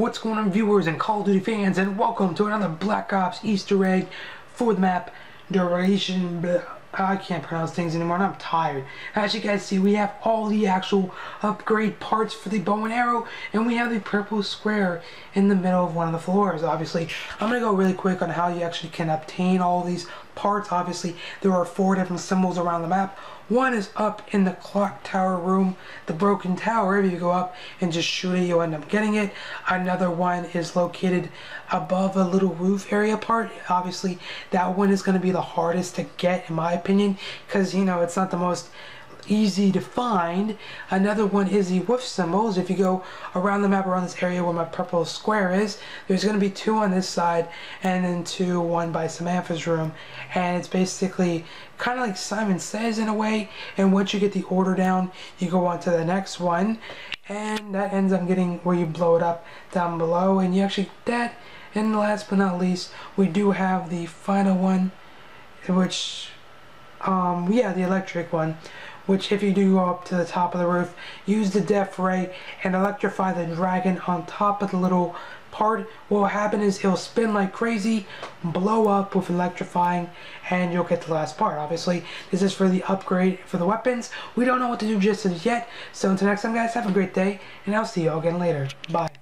What's going on, viewers and Call of Duty fans, and welcome to another Black Ops Easter egg for the map Der Eisendrache. I can't pronounce things anymore and I'm tired. As you guys see, we have all the actual upgrade parts for the bow and arrow, and we have the purple square in the middle of one of the floors. Obviously, I'm going to go really quick on how you actually can obtain all these parts. Obviously, there are 4 different symbols around the map. One is up in the clock tower room, the broken tower. If you go up and just shoot it, you'll end up getting it. Another one is located above a little roof area part. Obviously, that one is going to be the hardest to get, in my opinion, because, you know, it's not the most easy to find. Another one is the wolf symbols. If you go around the map, around this area where my purple square is, there's going to be 2 on this side and then 2, one by Samantha's room, and it's basically kind of like Simon Says in a way. And once you get the order down, you go on to the next one, and that ends up getting where you blow it up down below, and you actually that. And last but not least, we do have the final one, which yeah, the electric one, which if you do go up to the top of the roof, use the death ray and electrify the dragon on top of the little part. What will happen is it'll spin like crazy, blow up with electrifying, and you'll get the last part. Obviously, this is for the upgrade for the weapons. We don't know what to do just as yet, so until next time, guys, have a great day, and I'll see you all again later. Bye.